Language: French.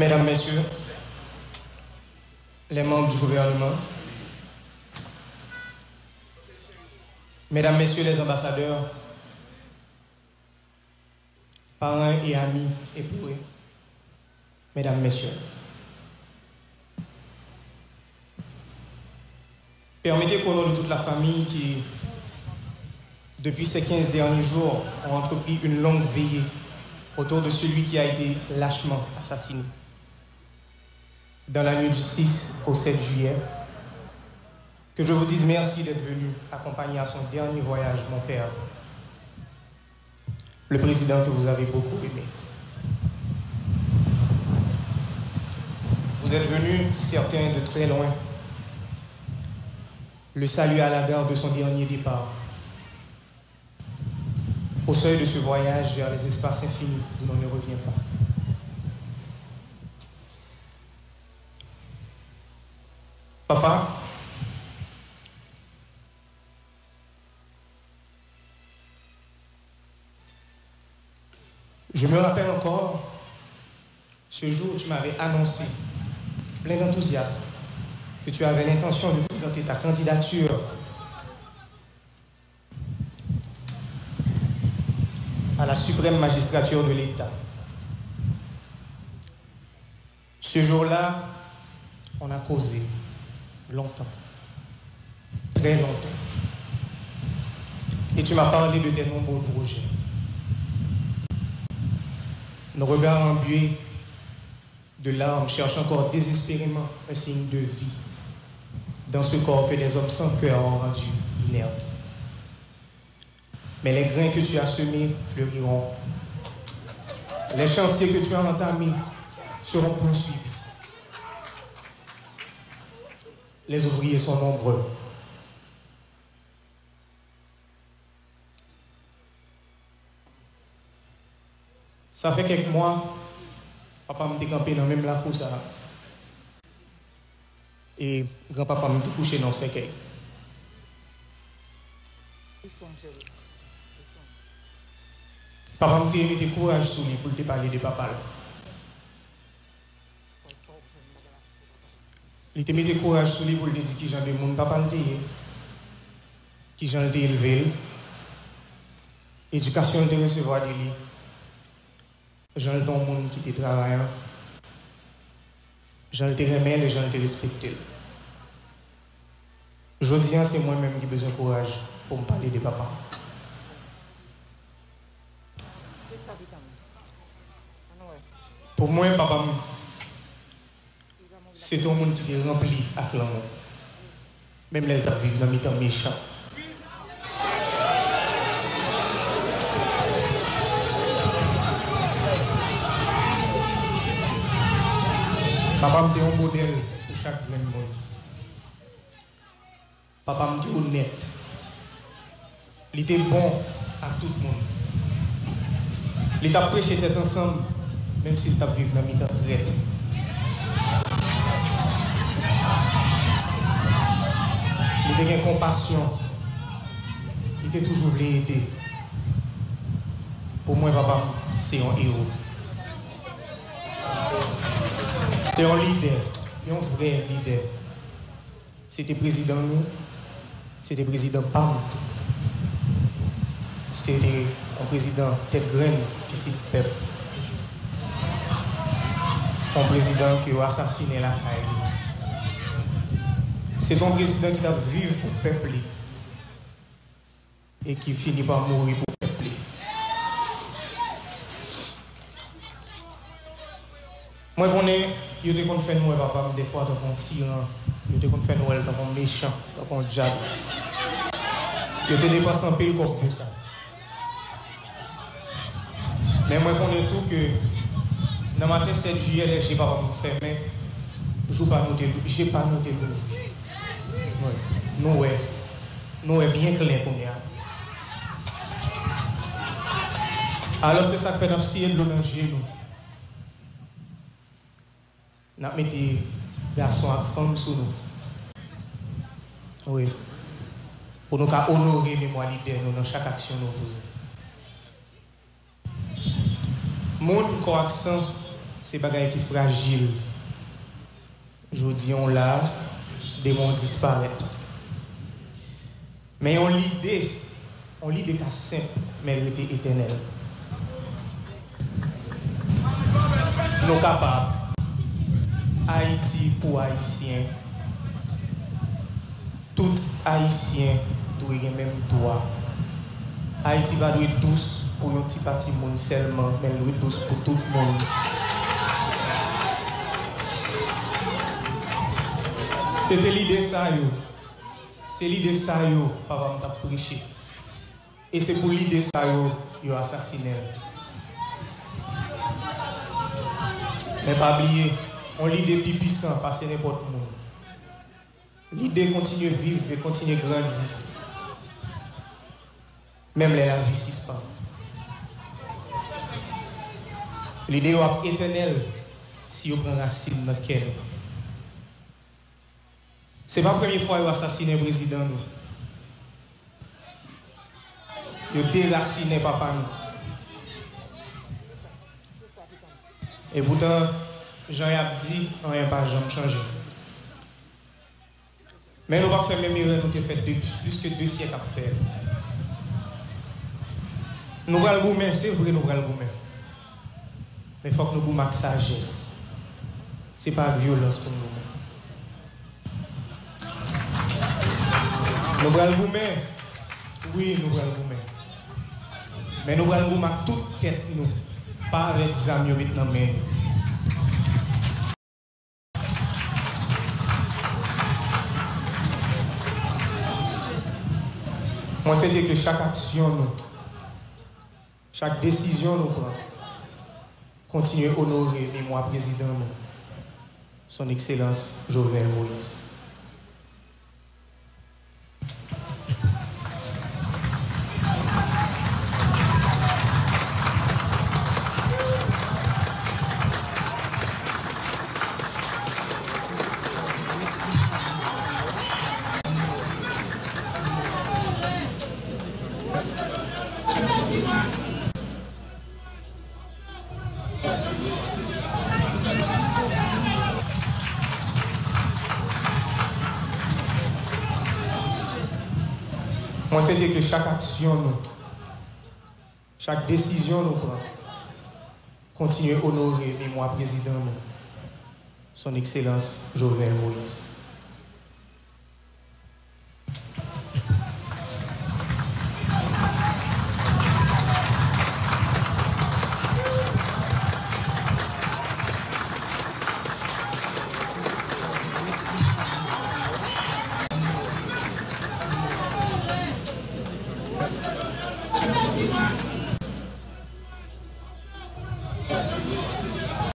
Mesdames, Messieurs, les membres du gouvernement, Mesdames, Messieurs les ambassadeurs, parents et amis époux, Mesdames, Messieurs, permettez qu'au nom de toute la famille qui, depuis ces 15 derniers jours, ont entrepris une longue veillée autour de celui qui a été lâchement assassiné dans la nuit du 6 au 7 juillet, que je vous dise merci d'être venu accompagner à son dernier voyage, mon père, le président que vous avez beaucoup aimé. Vous êtes venus, certains de très loin, le saluer à la gare de son dernier départ, au seuil de ce voyage vers les espaces infinis d'où l'on ne revient pas. Papa, je me rappelle encore ce jour où tu m'avais annoncé, plein d'enthousiasme, que tu avais l'intention de présenter ta candidature à la suprême magistrature de l'État. Ce jour-là, on a causé longtemps, très longtemps. Et tu m'as parlé de tes nombreux projets. Nos regards embués de larmes cherchent encore désespérément un signe de vie dans ce corps que les hommes sans cœur ont rendu inerte. Mais les grains que tu as semés fleuriront. Les chantiers que tu as entamés seront poursuivis. Les ouvriers sont nombreux. Ça fait quelques mois, papa m'a décampé dans même la cour, ça. Et grand-papa m'a couché dans le cercueil. Papa m'a mis du courage sous lui pour te parler de papa. Il te met du courage sous lui pour te dire qui j'en ai mon papa, qui j'en ai élevé, éducation de recevoir de lui. J'en ai dans le monde qui te travaille, j'en ai remède et j'en ai respecté. Je dis, c'est moi-même qui ai besoin de courage pour me parler de papa. Pour moi, papa, c'est un monde qui est rempli avec l'amour. Même là, il vit dans mes temps méchants. Papa me dit un modèle pour chaque grand monde. Papa me dit honnête. Il était bon à tout le monde. Il t'a prêché tête ensemble, même s'il t'a vécu dans la traite. Il était compassion. Il était toujours voulu aider. Pour moi, papa, c'est un héros. C'est un leader, un vrai leader. C'était président nous, c'était président Pam. C'était un président tête graine, petit peuple. Un président qui a assassiné la haine. C'est un président qui a vécu pour peuple et qui finit par mourir pour peuple. Moi, on est. Je te confie nous, papa, des fois, dans un tyran. Je te confie nous, dans un méchant, dans un diable. Je te dépasse un peu comme pour ça. Mais moi, je connais tout que, dans le matin 7 juillet, j'ai pas fermé. Je n'ai pas noté l'ouvre. Nous, est bien clair pour moi. Alors, c'est ça que fait si elle l'oulanger, nous. Nous avons mis des garçons et femmes sous nous. Oui. Pour nous honorer la mémoire libérée dans chaque action nous posons. Monde qui a accent c'est bagaille qui est fragile. Je vous dis, on l'a, des mondes disparaissent. Mais on l'idée qu'à simple, mais elle était éternelle. Nous sommes capables. Haïti pour Haïtiens. Tout Haïtien doit avoir le même droit. Haïti va être douce pour un petit parti monde seulement, mais elle est douce pour tout le monde. C'était l'idée ça, yo. C'est l'idée ça, yo, papa m'a prêché. Et c'est pour l'idée ça, yo, yo assassiné. Mais pas oublier, on l'idée plus puissante, parce que n'importe monde. L'idée continue à vivre et continue à grandir. Même les avis pas. L'idée est éternelle si on prend racine dans laquelle. Ce n'est pas la première fois qu'on assassine un président. Qu'on déracine papa. Et pourtant, Jean-Yab dit, on n'a pas jamais changé. Mais nous ne pouvons pas faire même erreur, nous avons fait plus que 2 siècles à faire. Nous allons gouverner, c'est vrai, nous allons gouverner. Mais il faut que nous gouvernions avec sagesse. Ce n'est pas violence pour nous. Nous allons gouverner. Oui, nous allons gouverner. Mais nous allons gouverner avec toute tête, nous. Pas avec des amis vietnamiens. Moi, c'est dire que chaque action, nous, chaque décision, nous prenons, continue à honorer mémoire président, nous, son Excellence Jovenel Moïse. Moi, c'est dire que chaque action, nous, chaque décision, nous prenons, continue à honorer mémoire président, nous, son Excellence Jovenel Moïse.